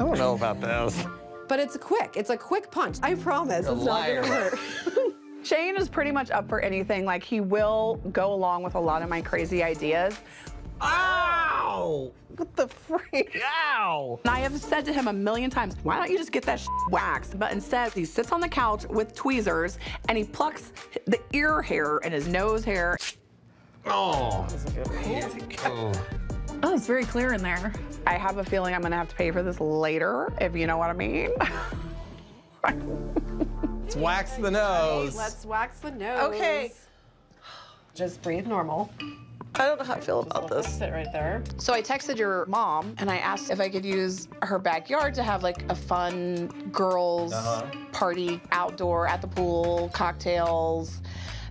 I don't know about this. But it's quick. It's a quick punch. I promise. You're a liar. It's not gonna hurt. Shane is pretty much up for anything. Like, he will go along with a lot of my crazy ideas. Ow! What the freak? Ow! And I have said to him 1,000,000 times, why don't you just get that waxed? But instead, he sits on the couch with tweezers, and he plucks the ear hair and his nose hair. Oh! That was a good one. Oh. Oh, it's very clear in there. I have a feeling I'm gonna have to pay for this later, if you know what I mean. Let's wax the nose. Let's wax the nose. Okay. Just breathe normal. I don't know how I feel about this. Sit right there. So I texted your mom and I asked if I could use her backyard to have like a fun girls party outdoor at the pool, cocktails.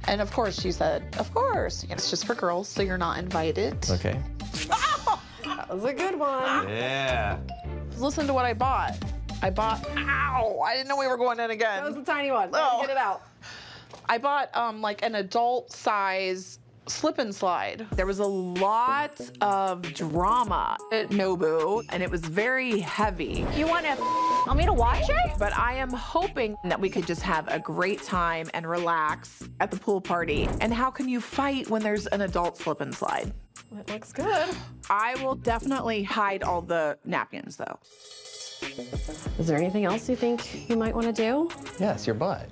And of course she said, of course. It's just for girls, so you're not invited. Okay. Oh! That was a good one. Yeah. Listen to what I bought. Ow! I didn't know we were going in again. That was a tiny one. Oh. Get it out. I bought like an adult size slip and slide. There was a lot of drama at Nobu, and it was very heavy. You want me to watch it? But I am hoping that we could just have a great time and relax at the pool party. And how can you fight when there's an adult slip and slide? It looks good. I will definitely hide all the napkins, though. Is there anything else you think you might want to do? Yes, your butt.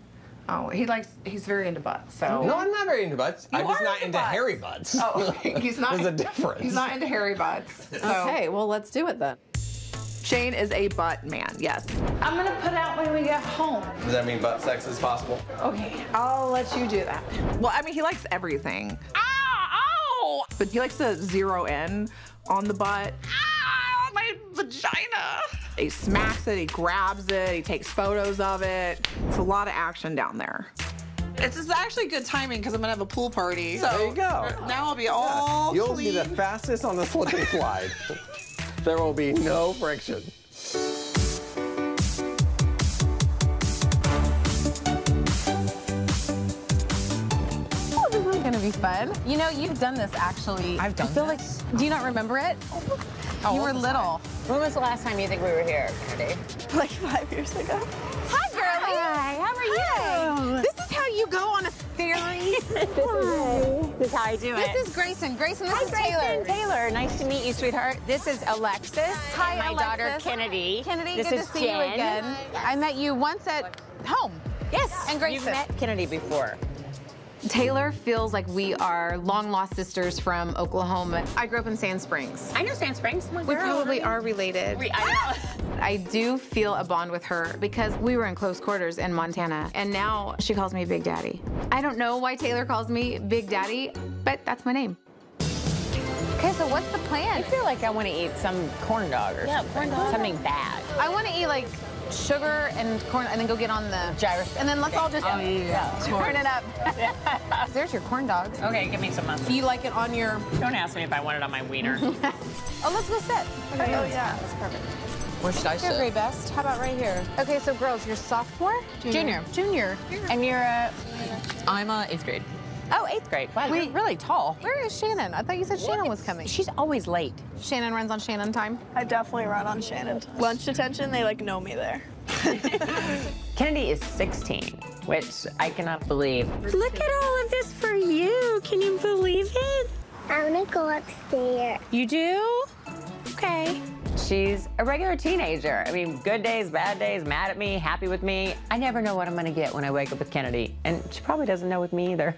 Oh, he's very into butts, so. No, I'm not very into butts. I'm just not into hairy butts. Oh, he's not. There's a difference. He's not into hairy butts. So. Okay, well, let's do it then. Shane is a butt man, yes. I'm gonna put out when we get home. Does that mean butt sex is possible? Okay, I'll let you do that. Well, I mean, he likes everything. Ow! But he likes to zero in on the butt. Ow, my vagina. He smacks it, he grabs it, he takes photos of it. It's a lot of action down there. This is actually good timing because I'm gonna have a pool party. So there you go. Now I'll be all clean. You'll be the fastest on the slip and slide. There will be no friction. This is gonna be fun. You know, you've done this actually. I've done this. I feel like, do you not remember it? You were little. When was the last time you think we were here, Kennedy? Like 5 years ago. Hi, girlie. Hi, how are you? Hi. This is how you go on a ferry. This is how I do it. This is Grayson. Grayson, this is Taylor. Taylor, nice to meet you, sweetheart. This is Alexis. Hi, my daughter, Kennedy. Kennedy, good to see you again. I met you once at home. Yes. And Grayson. You've met Kennedy before. Taylor feels like we are long-lost sisters from Oklahoma. I grew up in Sand Springs. I know Sand Springs. My girl, we probably are related. I know. I do feel a bond with her because we were in close quarters in Montana, and now she calls me Big Daddy. I don't know why Taylor calls me Big Daddy, but that's my name. Okay, so what's the plan? I feel like I want to eat some corn dog or something. Corn dog. Something bad. I want to eat, like, sugar and corn, and then go get on the gyroscope. And then let's all just turn it up. There's your corn dog. Okay, give me some mustard. Do you like it on your... Don't ask me if I want it on my wiener. Oh, let's go sit. Okay. Oh, yeah. That's perfect. Where should I sit? You're best. How about right here? Okay, so girls, you're sophomore? Junior. Junior. And you're a... I'm eighth grade. Oh, eighth grade. Wow, you're really tall. Where is Shannon? I thought you said Shannon was coming. She's always late. Shannon runs on Shannon time. I definitely run on Shannon time. Lunch detention, they like know me there. Kennedy is 16, which I cannot believe. Look at all of this for you. Can you believe it? I want to go upstairs. You do? Okay. She's a regular teenager. I mean, good days, bad days, mad at me, happy with me. I never know what I'm going to get when I wake up with Kennedy, and she probably doesn't know with me either.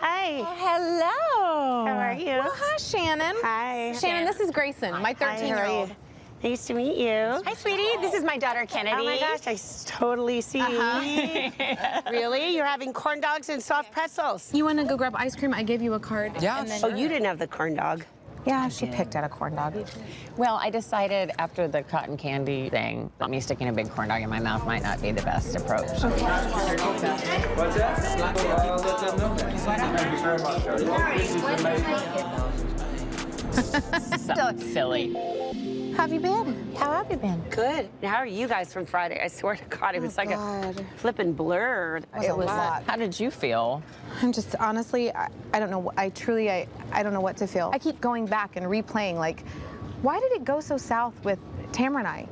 Hi. Oh, hello. How are you? Well, hi, Shannon. Hi. Shannon, this is Grayson, my 13-year-old. Nice to meet you. Hi, sweetie. This is my daughter, Kennedy. Oh, my gosh, I totally see you. Really? You're having corn dogs and soft pretzels. You want to go grab ice cream? I gave you a card. Yeah. And then you didn't have the corn dog. Yeah, she picked out a corn dog. Well, I decided after the cotton candy thing, me sticking a big corn dog in my mouth might not be the best approach. Okay. What's that? Something silly. How have you been? How have you been? Good. How are you guys from Friday? I swear to God, it was like a flipping blur. It was a lot. How did you feel? I'm just, honestly, I don't know. I truly, I don't know what to feel. I keep going back and replaying, like, Why did it go so south with Tamara and I?